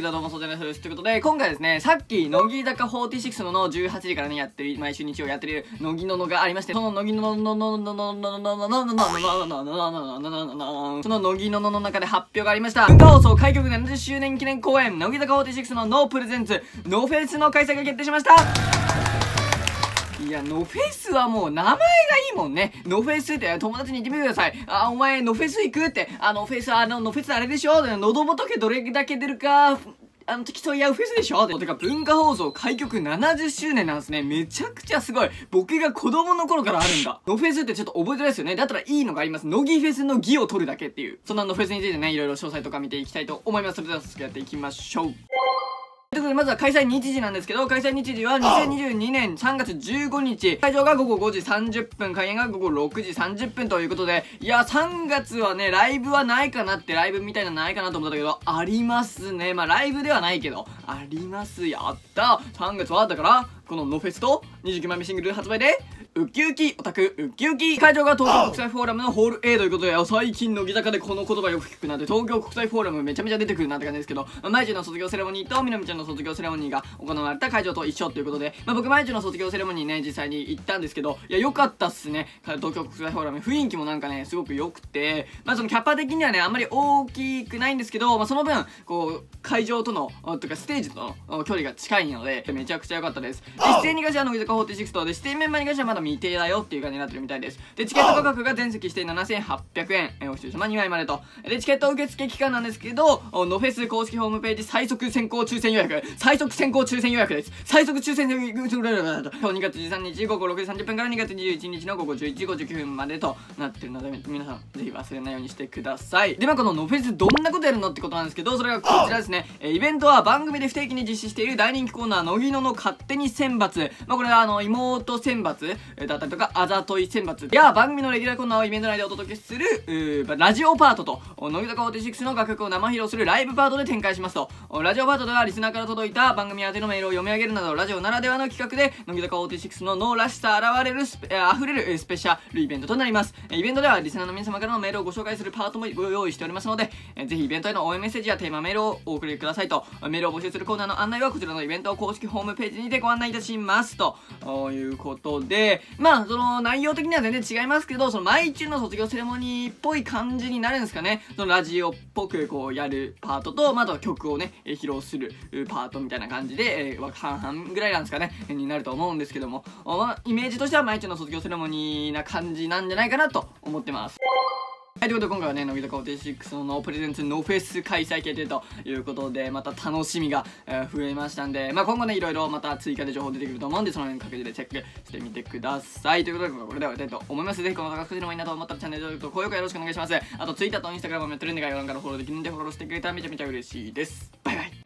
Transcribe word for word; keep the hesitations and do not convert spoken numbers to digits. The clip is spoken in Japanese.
にちはどうも、そうじゃないです。ということで、今回はですね、さっき、乃木坂フォーティーシックスののじゅうはちじからね、やってる、毎週日曜やってる、乃木ののがありまして、その乃木のののののののののののののののののののののののその乃木ののの中で発表がありました。文化放送開局ななじゅっしゅうねん記念公演、乃木坂フォーティーシックスのノープレゼンツ、ノーフェイスの開催が決定しました。いや、ノフェスはもう名前がいいもんね。ノフェスって友達に言ってみてください。あ、お前ノフェス行くって。あの、フェス、あの、ノフェスあれでしょ？喉仏どれだけ出るか、あの、競い合うフェスでしょ？てか、文化放送開局ななじゅっしゅうねんなんですね。めちゃくちゃすごい。僕が子供の頃からあるんだ。ノフェスってちょっと覚えてないですよね。だったらいいのがあります。乃木フェスの儀を取るだけっていう。そんなノフェスについてね、いろいろ詳細とか見ていきたいと思います。それでは早速やっていきましょう。ということで、まずは開催日時なんですけど、開催日時はにせんにじゅうにねんさんがつじゅうごにち、会場がごごごじさんじゅっぷん、開演がごごろくじさんじゅっぷんということで、いや、さんがつはね、ライブはないかなって、ライブみたいなのないかなと思ったんだけど、ありますね。まあ、ライブではないけど、あります。やった。さんがつは、だから、このノフェスとにじゅうきゅうまいめシングル発売で、ウキウキオタクウキウキ、会場が東京国際フォーラムのホール エー ということで、最近乃木坂でこの言葉よく聞くなって、東京国際フォーラムめちゃめちゃ出てくるなって感じですけど、まいじゅの卒業セレモニーとみなみちゃんの卒業セレモニーが行われた会場と一緒ということで、まあ、僕まいじゅの卒業セレモニーね、実際に行ったんですけど、いや、良かったっすね。東京国際フォーラム雰囲気もなんかね、すごく良くて、まあ、そのキャパ的にはね、あんまり大きくないんですけど、まあ、その分こう会場とのとかステージとの距離が近いので、めちゃくちゃ良かったです。一斉に関しては乃木坂フォーティーシックスとで、指定メンバーに関してはまだ未定だよっていう感じになってるみたいです。で、チケット価格が全席指定ななせんはっぴゃくえん、えお一人様にまいまでと。で、チケット受付期間なんですけど、ノフェス公式ホームページ最速先行抽選予約、最速先行抽選予約です。最速抽選予約、にがつじゅうさんにちごごろくじさんじゅっぷんからにがつにじゅういちにちのごごじゅういちじごじゅうきゅうふんまでとなってるので、皆さんぜひ忘れないようにしてください。で、まあ、このノフェスどんなことやるのってことなんですけど、それがこちらですね。えイベントは番組で不定期に実施している大人気コーナー、乃木野の勝手に選抜。まあ、これはあの、妹選抜だったりとか、あざとい選抜や番組のレギュラーコーナーをイベント内でお届けするラジオパートと、乃木坂フォーティーシックスの楽曲を生披露するライブパートで展開しますと。ラジオパートではリスナーから届いた番組宛てのメールを読み上げるなど、ラジオならではの企画で乃木坂フォーティーシックスの脳らしさ現れるスペ溢れるスペシャルイベントとなります。イベントではリスナーの皆様からのメールをご紹介するパートもご用意しておりますので、ぜひイベントへの応援メッセージやテーマメールをお送りくださいと。メールを募集するコーナーの案内はこちらのイベント公式ホームページにてご案内いたしますということで、まあ、その内容的には全然違いますけど、その毎週の卒業セレモニーっぽい感じになるんですかね。そのラジオっぽくこうやるパートと、まあ、あとは曲をね、披露するパートみたいな感じで、えー、半々ぐらいなんですかね、になると思うんですけども、まあ、イメージとしては毎週の卒業セレモニーな感じなんじゃないかなと思ってます。はい、ということで今回はね、乃木坂フォーティーシックスのノープレゼンツノーフェス開催決定ということで、また楽しみが増えましたんで、まあ、今後ね、いろいろまた追加で情報出てくると思うんで、その辺各自でチェックしてみてください。ということで今回はこれで終わりたいと思います。ぜひこの動画少しでもいいなと思ったらチャンネル登録と高評価よろしくお願いします。あと Twitter と Instagram もやってるんで、概要欄からフォローできるんでフォローしてくれたらめちゃめちゃ嬉しいです。バイバイ。